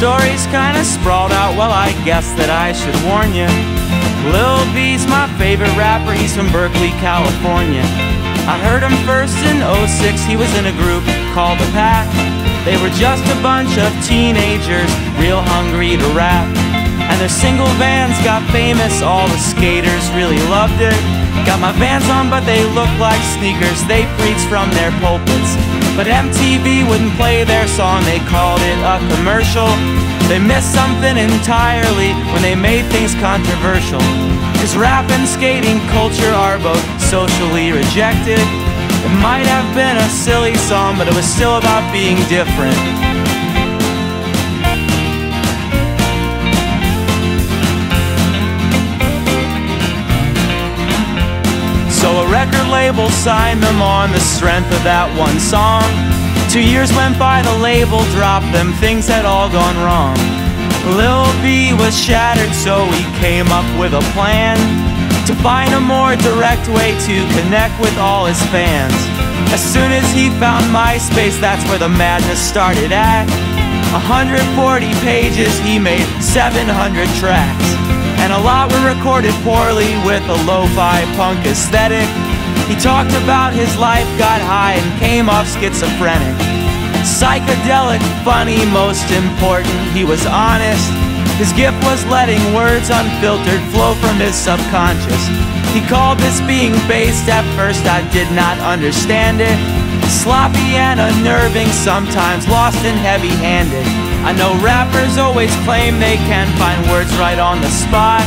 story's kinda sprawled out, well I guess that I should warn ya. Lil B's my favorite rapper, he's from Berkeley, California. I heard him first in 06, he was in a group called The Pack. They were just a bunch of teenagers, real hungry to rap. And their single Vans got famous, all the skaters really loved it. Got my Vans on but they look like sneakers, they preach from their pulpits. But MTV wouldn't play their song, they called it a commercial. They missed something entirely when they made things controversial. 'Cause rap and skating culture are both socially rejected. It might have been a silly song, but it was still about being different. So a record label signed them on the strength of that one song. 2 years went by, the label dropped them, things had all gone wrong. Lil B was shattered, so he came up with a plan to find a more direct way to connect with all his fans. As soon as he found MySpace, that's where the madness started at. 140 pages, he made 700 tracks. And a lot were recorded poorly with a lo-fi punk aesthetic. He talked about his life, got high, and came off schizophrenic. Psychedelic, funny, most important, he was honest. His gift was letting words unfiltered flow from his subconscious. He called this being based, at first I did not understand it. Sloppy and unnerving, sometimes lost and heavy-handed. I know rappers always claim they can find words right on the spot,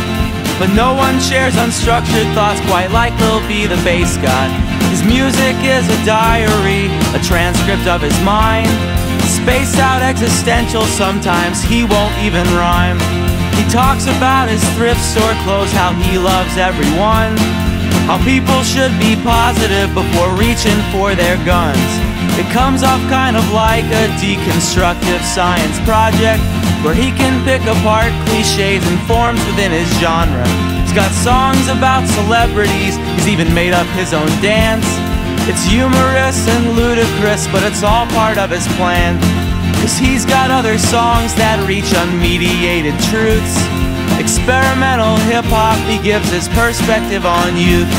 but no one shares unstructured thoughts quite like Lil B, the Based God. His music is a diary, a transcript of his mind. Spaced out existential sometimes, he won't even rhyme. He talks about his thrift store clothes, how he loves everyone, how people should be positive before reaching for their guns. It comes off kind of like a deconstructive science project where he can pick apart cliches and forms within his genre. He's got songs about celebrities, he's even made up his own dance. It's humorous and ludicrous, but it's all part of his plan. 'Cause he's got other songs that reach unmediated truths. Experimental hip-hop, he gives his perspective on youth.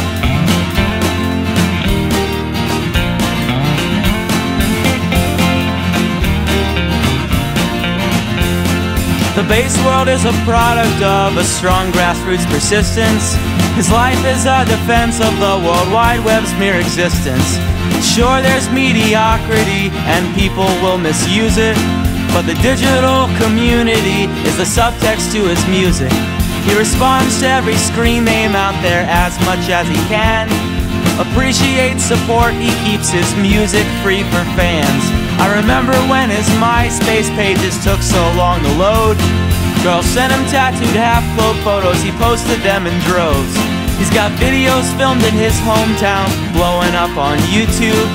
The bass world is a product of a strong grassroots persistence. His life is a defense of the World Wide Web's mere existence. Sure, there's mediocrity and people will misuse it, but the digital community is the subtext to his music. He responds to every screen name out there as much as he can. Appreciates support, he keeps his music free for fans. I remember when his MySpace pages took so long to load. Girls sent him tattooed half-clothed photos, he posted them in droves. He's got videos filmed in his hometown, blowing up on YouTube.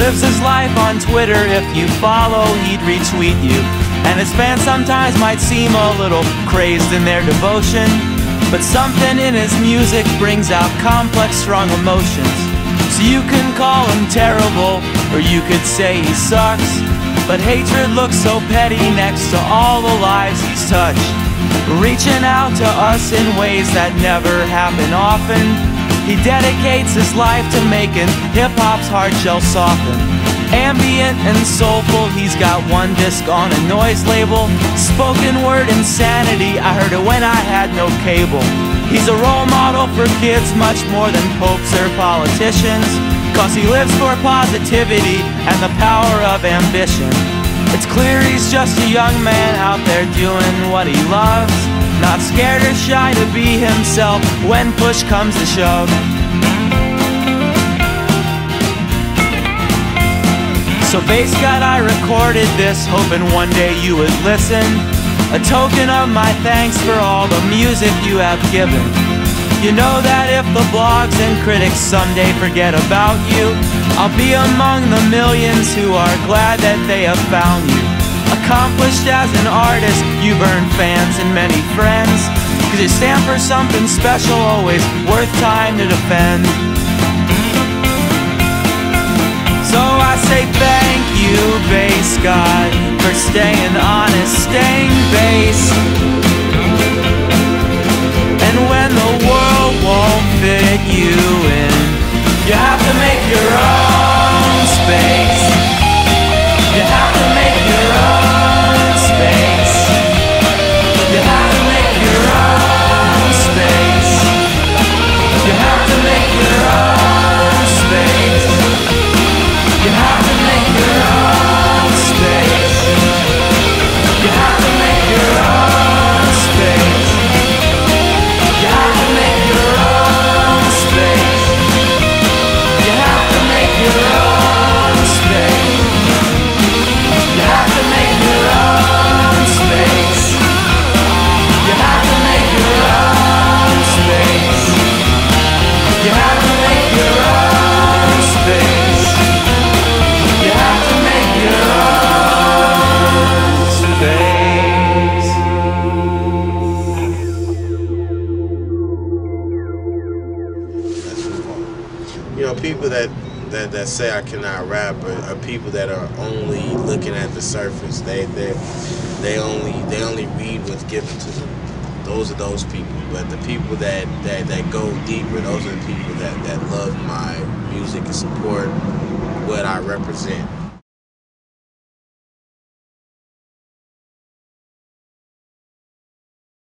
Lives his life on Twitter, if you follow, he'd retweet you. And his fans sometimes might seem a little crazed in their devotion, but something in his music brings out complex, strong emotions. So you can call him terrible, or you could say he sucks, but hatred looks so petty next to all the lives he's touched. Reaching out to us in ways that never happen often. He dedicates his life to making hip-hop's hard shell soften. Ambient and soulful, he's got one disc on a noise label. Spoken word insanity, I heard it when I had no cable. He's a role model for kids much more than popes or politicians, 'cause he lives for positivity and the power of ambition. It's clear he's just a young man out there doing what he loves, not scared or shy to be himself when push comes to shove. So Based God, I recorded this hoping one day you would listen. A token of my thanks for all the music you have given. You know that if the blogs and critics someday forget about you, I'll be among the millions who are glad that they have found you. Accomplished as an artist, you've earned fans and many friends, 'cause you stand for something special, always worth time to defend. So I say thank you you, Based God, for staying honest, staying base. And when the world won't fit you in, you have to make your own space. You have to make your own space. You have to make your own space. You have to make your own space. You have to make your own space. You have to make your own space. You have to make your own space. You have to make your own space. You have to make your own space. You have to make your own space. You have to make your own space. You have to make your own space. You know, people that say I cannot rap are people that are only looking at the surface. They only read what's given to them. Those are those people. But the people that go deeper, those are the people that love my music and support what I represent.